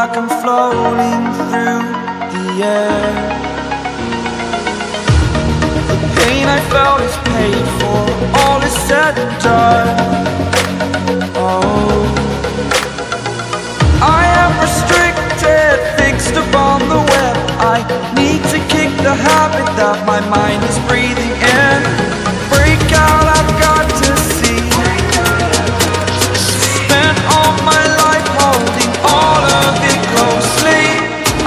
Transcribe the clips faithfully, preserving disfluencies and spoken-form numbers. like I'm floating through the air. The pain I felt is paid for, all is said and done. Oh, I am restricted, fixed upon the web. I need to kick the habit that my mind is breathing in. Break out, I've got to see. Spent all my life holding all of it closely.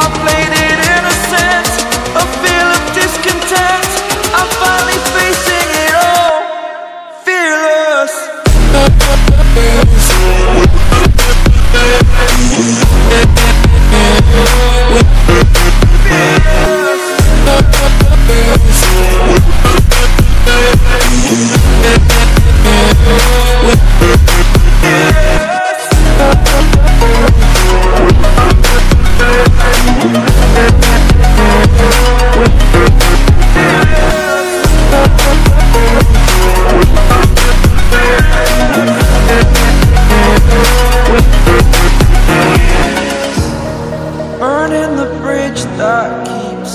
I played it innocent, a feel of discontent. I'm finally facing it all, fearless. That keeps